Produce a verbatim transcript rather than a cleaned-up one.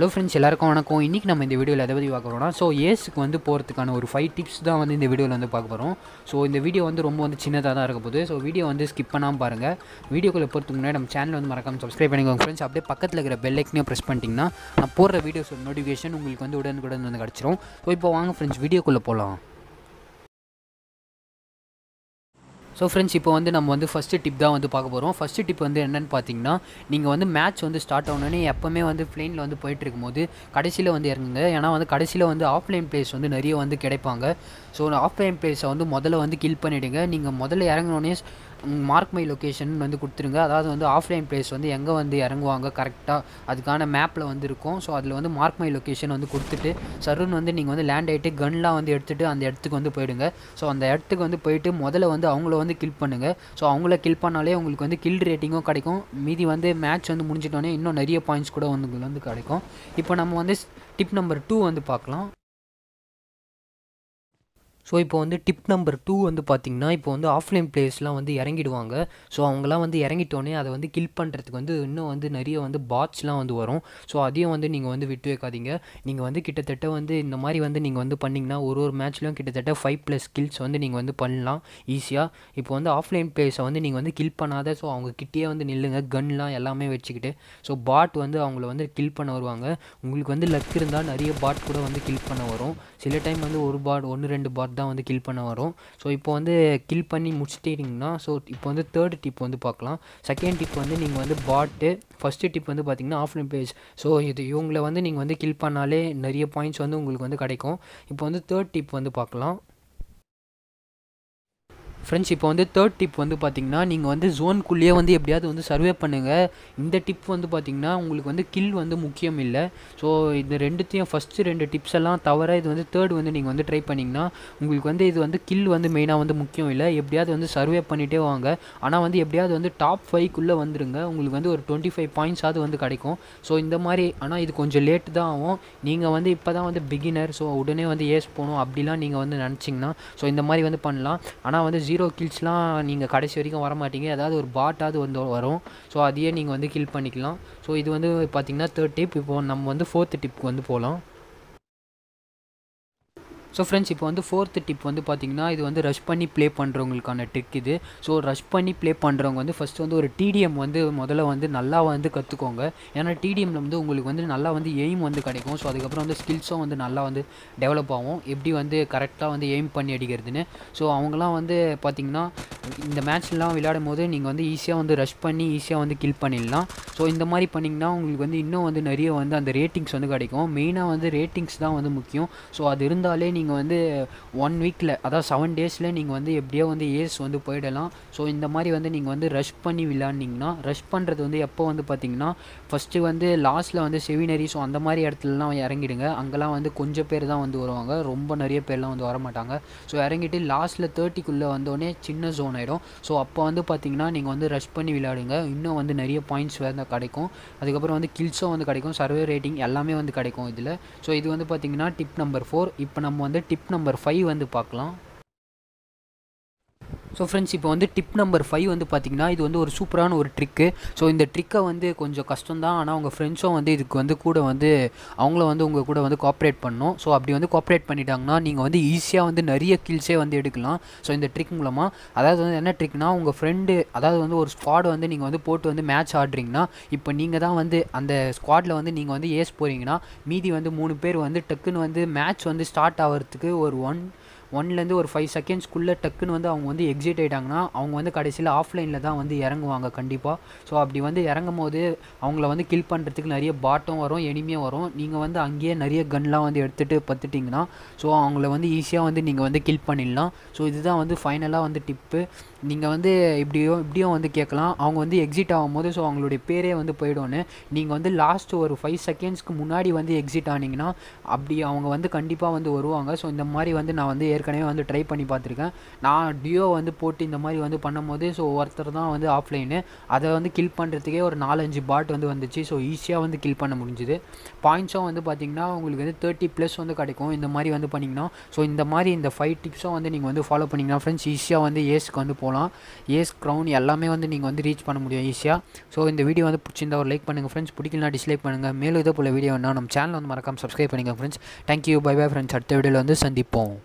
Hello friends, எல்லாருக்கும் வணக்கம். இன்னைக்கு நம்ம இந்த வீடியோல எதை பத்தி பார்க்க போறோம்னா, சோ ஏஸ்க்கு வந்து போறதுக்கான ஒரு five டிப்ஸ் தான் வந்து இந்த வீடியோல வந்து பார்க்க போறோம். சோ இந்த வீடியோ வந்து ரொம்ப வந்து சின்னதா தான் இருக்க போகுது. சோ வீடியோ வந்து ஸ்கிப் பண்ணாம பாருங்க. வீடியோக்குள்ள போறதுக்கு முன்னாடி நம்ம சேனலை வந்து மறக்காம subscribe பண்ணிக்கோங்க friends. அப்படியே பக்கத்துல இருக்கிற bell icon-ஐ press பண்ணிட்டீங்கன்னா நான் போடுற வீடியோஸோட notification உங்களுக்கு வந்து உடனுக்குடன் வந்து கிடைச்சிரும். சோ இப்போ வாங்க friends வீடியோக்குள்ள போலாம். So friends, இப்போ வந்து நம்ம வந்து first tip தான் வந்து பார்க்க போறோம். first tip வந்து என்னன்னு பாத்தீங்கன்னா, நீங்க வந்து மேட்ச் வந்து ஸ்டார்ட் ஆனனே எப்பவுமே வந்து ப்ளைன்ல வந்து போயிட்டு இருக்கும்போது கடைசில வந்து இறங்குங்க. ஏனா வந்து கடைசில வந்து ஆஃப்லைன் பிளேஸ் வந்து நிறைய வந்து கிடைப்பாங்க. சோ ஆஃப்லைன் பிளேஸை வந்து முதல்ல வந்து கில் பண்ணிடுங்க. நீங்க முதல்ல இறங்குனனே மார்க் மை லொகேஷன் வந்து கொடுத்துருங்க. அதாவது வந்து ஆஃப்லைன் பிளேஸ் வந்து எங்கே வந்து இறங்குவாங்க கரெக்டாக அதுக்கான மேப்பில் வந்து இருக்கும். ஸோ அதில் வந்து மார்க் மை லொக்கேஷன் வந்து கொடுத்துட்டு சருன்னு வந்து நீங்கள் வந்து லேண்ட் ஆகிட்டு கன்லாம் வந்து எடுத்துகிட்டு அந்த இடத்துக்கு வந்து போயிடுங்க. ஸோ அந்த இடத்துக்கு வந்து போயிட்டு முதல்ல வந்து அவங்கள வந்து கில் பண்ணுங்கள். ஸோ அவங்கள கில் பண்ணாலே உங்களுக்கு வந்து கில் ரேட்டிங்கும் கிடைக்கும். மீதி வந்து மேட்ச் வந்து முடிஞ்சிட்டோன்னே இன்னும் நிறைய பாயிண்ட்ஸ் கூட வந்து வந்து கிடைக்கும். இப்போ நம்ம வந்து டிப் நம்பர் டூ வந்து பார்க்கலாம். ஸோ இப்போ வந்து டிப் நம்பர் டூ வந்து பார்த்திங்கன்னா, இப்போ வந்து ஆஃப்லைன் பிளேஸ்லாம் வந்து இறங்கிடுவாங்க. ஸோ அவங்களாம் வந்து இறங்கிட்டோன்னே அதை வந்து கில் பண்ணுறதுக்கு வந்து இன்னும் வந்து நிறைய வந்து பாட்ஸ்லாம் வந்து வரும். ஸோ அதையும் வந்து நீங்கள் வந்து விட்டு வைக்காதீங்க. நீங்கள் வந்து கிட்டத்தட்ட வந்து இந்த மாதிரி வந்து நீங்கள் வந்து பண்ணிங்கன்னா ஒரு ஒரு மேட்ச்லையும் கிட்டத்தட்ட ஃபைவ் ப்ளஸ் கில்ஸ் வந்து நீங்கள் வந்து பண்ணலாம் ஈஸியாக. இப்போ வந்து ஆஃப்லைன் பிளேஸை வந்து நீங்கள் வந்து கில் பண்ணாத. ஸோ அவங்க கிட்டேயே வந்து நில்லுங்க, கன்லாம் எல்லாமே வச்சுக்கிட்டு. ஸோ பாட் வந்து அவங்கள வந்து கில் பண்ண வருவாங்க. உங்களுக்கு வந்து லக் இருந்தால் நிறைய பாட் கூட வந்து கில் பண்ண வரும். சில டைம் வந்து ஒரு பாட் ஒன்று ரெண்டு பாட் தான் வந்து கில் பண்ண வரும். ஸோ இப்போ வந்து கில் பண்ணி முடிச்சிட்டிங்கன்னா, ஸோ இப்போ வந்து தேர்ட் டிப் வந்து பார்க்கலாம். செகண்ட் டிப் வந்து நீங்கள் வந்து பாட்டு, ஃபஸ்ட்டு டிப் வந்து பார்த்திங்கன்னா ஆஃப்லைன் பேஜ். ஸோ இது இவங்களை வந்து நீங்கள் வந்து கில் பண்ணாலே நிறைய பாயிண்ட்ஸ் வந்து உங்களுக்கு வந்து கிடைக்கும். இப்போ வந்து தேர்ட் டிப் வந்து பார்க்கலாம் ஃப்ரெண்ட்ஸ். இப்போ வந்து தேர்ட் டிப் வந்து பார்த்திங்கன்னா, நீங்கள் வந்து ஜோனுக்குள்ளேயே வந்து எப்படியாவது வந்து சர்வே பண்ணுங்கள். இந்த டிப் வந்து பார்த்திங்கன்னா உங்களுக்கு வந்து கில் வந்து முக்கியம் இல்லை. ஸோ இது ரெண்டுத்தையும் ஃபஸ்ட்டு ரெண்டு டிப்ஸ் எல்லாம் தவிர இது வந்து தேர்டு வந்து நீங்கள் வந்து ட்ரை பண்ணிங்கன்னா உங்களுக்கு வந்து இது வந்து கில் வந்து மெயினாக வந்து முக்கியம் இல்லை. எப்படியாவது வந்து சர்வே பண்ணிகிட்டே வாங்க. ஆனால் வந்து எப்படியாவது வந்து டாப் ஃபைவ்க்குள்ளே வந்துடுங்க. உங்களுக்கு வந்து ஒரு டுவெண்ட்டி ஃபைவ் பாயிண்ட்ஸாவது வந்து கிடைக்கும். ஸோ இந்த மாதிரி, ஆனால் இது கொஞ்சம் லேட்டு தான் ஆகும். நீங்கள் வந்து இப்போ தான் வந்து பிகினர், ஸோ உடனே வந்து ஏஸ் போகணும் அப்படிலாம் நீங்கள் வந்து நினச்சிங்கன்னா ஸோ இந்த மாதிரி வந்து பண்ணலாம். ஆனால் வந்து ஜீரோ கில்ஸ்லாம் நீங்கள் கடைசி வரைக்கும் வரமாட்டீங்க. ஏதாவது ஒரு பாட்டாவது வந்து வரும். ஸோ அதையே நீங்கள் வந்து கில் பண்ணிக்கலாம். ஸோ இது வந்து பார்த்திங்கன்னா தேர்ட் டிப். இப்போ நம்ம வந்து ஃபோர்த் டிப்க்கு வந்து போகலாம். ஸோ ஃப்ரெண்ட்ஸ், இப்போ வந்து ஃபோர்த்து டிப் வந்து பார்த்திங்கன்னா, இது வந்து ரஷ் பண்ணி ப்ளே பண்ணுறவங்களுக்கான ட்ரிக் இது. ஸோ ரஷ் பண்ணி ப்ளே பண்ணுறவங்க வந்து ஃபஸ்ட்டு வந்து ஒரு டிடிஎம் வந்து முதல்ல வந்து நல்லா வந்து கற்றுக்கோங்க. ஏன்னா டிடிஎம்மில் வந்து உங்களுக்கு வந்து நல்லா வந்து எய்ம் வந்து கிடைக்கும். ஸோ அதுக்கப்புறம் வந்து ஸ்கில்ஸும் வந்து நல்லா வந்து டெவலப் ஆகும். எப்படி வந்து கரெக்டாக வந்து எய்ம் பண்ணி அடிக்கிறதுன்னு. ஸோ அவங்களாம் வந்து பார்த்திங்கன்னா இந்த மேட்ச்லாம் விளையாடும் போது நீங்கள் வந்து ஈஸியாக வந்து ரஷ் பண்ணி ஈஸியாக வந்து கில் பண்ணிடலாம். ஸோ இந்த மாதிரி பண்ணிங்கன்னா உங்களுக்கு வந்து இன்னும் வந்து நிறைய வந்து அந்த ரேட்டிங்ஸ் வந்து கிடைக்கும். மெயினாக வந்து ரேட்டிங்ஸ் தான் வந்து முக்கியம். ஸோ அது இருந்தாலே நீங்கள் வந்து ஒன் வீக்கில், அதாவது செவன் டேஸில் நீங்கள் வந்து எப்படியோ வந்து ஏஸ் வந்து போயிடலாம். ஸோ இந்த மாதிரி வந்து நீங்கள் வந்து ரஷ் பண்ணி விளையாண்டிங்கன்னா, ரஷ் பண்ணுறது வந்து எப்போ வந்து பார்த்திங்கன்னா, ஃபஸ்ட்டு வந்து லாஸ்ட்டில் வந்து செவினரி, ஸோ அந்த மாதிரி இடத்துலலாம் இறங்கிடுங்க. அங்கெல்லாம் வந்து கொஞ்சம் பேர் தான் வந்து வருவாங்க, ரொம்ப நிறைய பேர்லாம் வந்து வரமாட்டாங்க. ஸோ இறங்கிட்டு லாஸ்ட்டில் தேர்ட்டிக்குள்ளே வந்தோடனே சின்ன ஜோன் ஆகிடும். ஸோ அப்போ வந்து பார்த்திங்கன்னா நீங்கள் வந்து ரஷ் பண்ணி விளையாடுங்க. இன்னும் வந்து நிறைய பாயிண்ட்ஸ் வந்து கிடைக்கும். அதுக்கப்புறம் வந்து கில்ஸும் வந்து கிடைக்கும், சர்வே ரேட்டிங் எல்லாமே வந்து கிடைக்கும் இதில். ஸோ இது வந்து பார்த்திங்கன்னா டிப் நம்பர் ஃபோர். இப்போ நம்ம வந்து டிப் நம்பர் ஃபைவ் வந்து பார்க்கலாம். ஸோ ஃப்ரெண்ட்ஸ், இப்போ வந்து டிப் நம்பர் ஃபைவ் வந்து பார்த்திங்கன்னா, இது வந்து ஒரு சூப்பரான ஒரு ட்ரிக்கு. ஸோ இந்த ட்ரிக்கை வந்து கொஞ்சம் கஷ்டம் தான். ஆனால் உங்கள் ஃப்ரெண்ட்ஸும் வந்து இதுக்கு வந்து கூட வந்து அவங்கள வந்து உங்கள் கூட வந்து கோஆப்ரேட் பண்ணணும். ஸோ அப்படி வந்து கோஆப்ரேட் பண்ணிட்டாங்கன்னா நீங்கள் வந்து ஈஸியாக வந்து நிறைய கில்ஸே வந்து எடுக்கலாம். ஸோ இந்த ட்ரிக் மூலமாக, அதாவது வந்து என்ன ட்ரிக்னா, உங்கள் ஃப்ரெண்டு, அதாவது வந்து ஒரு ஸ்குவாட் வந்து நீங்கள் வந்து போட்டு வந்து மேட்ச் ஆடுறீங்கன்னா, இப்போ நீங்கள் தான் வந்து அந்த ஸ்குவாடில் வந்து நீங்கள் வந்து ஏஸ் போகிறீங்கன்னா, மீதி வந்து மூணு பேர் வந்து டக்குன்னு வந்து மேட்ச் வந்து ஸ்டார்ட் ஆகிறதுக்கு ஒரு ஒன் ஒன்லேருந்து ஒரு ஃபைவ் செகண்ட்ஸ்க்குள்ளே டக்குன்னு வந்து அவங்க வந்து எக்ஸிட் ஆகிட்டாங்கன்னா அவங்க வந்து கடைசியில் ஆஃப்லைனில் தான் வந்து இறங்குவாங்க கண்டிப்பாக. ஸோ அப்படி வந்து இறங்கும் போது அவங்கள வந்து கில் பண்ணுறதுக்கு நிறைய பாட்டும் வரும், எனிமையும் வரும். நீங்கள் வந்து அங்கேயே நிறைய கன்லாம் வந்து எடுத்துகிட்டு பத்துட்டிங்கன்னா ஸோ அவங்கள வந்து ஈஸியாக வந்து நீங்கள் வந்து கில் பண்ணிடலாம். ஸோ இதுதான் வந்து ஃபைனலாக வந்து டிப்பு. நீங்கள் வந்து இப்படியோ இப்படியும் வந்து கேட்கலாம். அவங்க வந்து எக்ஸிட் ஆகும்போது ஸோ அவங்களுடைய பேரே வந்து போயிடும்னு நீங்கள் வந்து லாஸ்ட்டு ஒரு ஃபைவ் செகண்ட்ஸ்க்கு முன்னாடி வந்து எக்ஸிட் ஆனிங்கன்னா அப்படி அவங்க வந்து கண்டிப்பாக வந்து வருவாங்க. ஸோ இந்த மாதிரி வந்து நான் வந்து ஏற்கனவே வந்து ட்ரை பண்ணி பார்த்துருக்கேன். நான் டியோ வந்து போட்டு இந்த மாதிரி வந்து பண்ணும்போது ஸோ ஒருத்தர் தான் வந்து ஆஃப்லைனு அதை வந்து கில் பண்ணுறதுக்கே ஒரு நாலஞ்சு பாட் வந்து வந்துச்சு. ஸோ ஈஸியாக வந்து கில் பண்ண முடிஞ்சுது. பாயிண்ட்ஸும் வந்து பார்த்திங்கன்னா உங்களுக்கு வந்து தேர்ட்டி ப்ளஸ் வந்து கிடைக்கும் இந்த மாதிரி வந்து பண்ணிங்கன்னா. ஸோ இந்த மாதிரி இந்த ஃபைவ் டிப்ஸும் வந்து நீங்கள் வந்து ஃபாலோ பண்ணிங்கன்னா ஃப்ரெண்ட்ஸ் ஈஸியாக வந்து ஏஸ்க்கு வந்து போகலாம். ஏஸ் க்ரௌன் எல்லாமே வந்து நீங்கள் வந்து ரீச் பண்ண முடியும் ஈஸியாக. ஸோ இந்த வீடியோ வந்து பிடிச்சிருந்தா ஒரு லைக் பண்ணுங்கள் ஃப்ரெண்ட்ஸ், பிடிக்கலனா டிஸ்லைக் பண்ணுங்கள். மேலும் இதே போல் வீடியோ வேணால் நம்ம சேனல் வந்து மறக்காமல் சப்ஸ்கிரைப் பண்ணிக்கோங்க friends. Thank you, bye bye friends. அடுத்த வீடியோவில் வந்து சந்திப்போம்.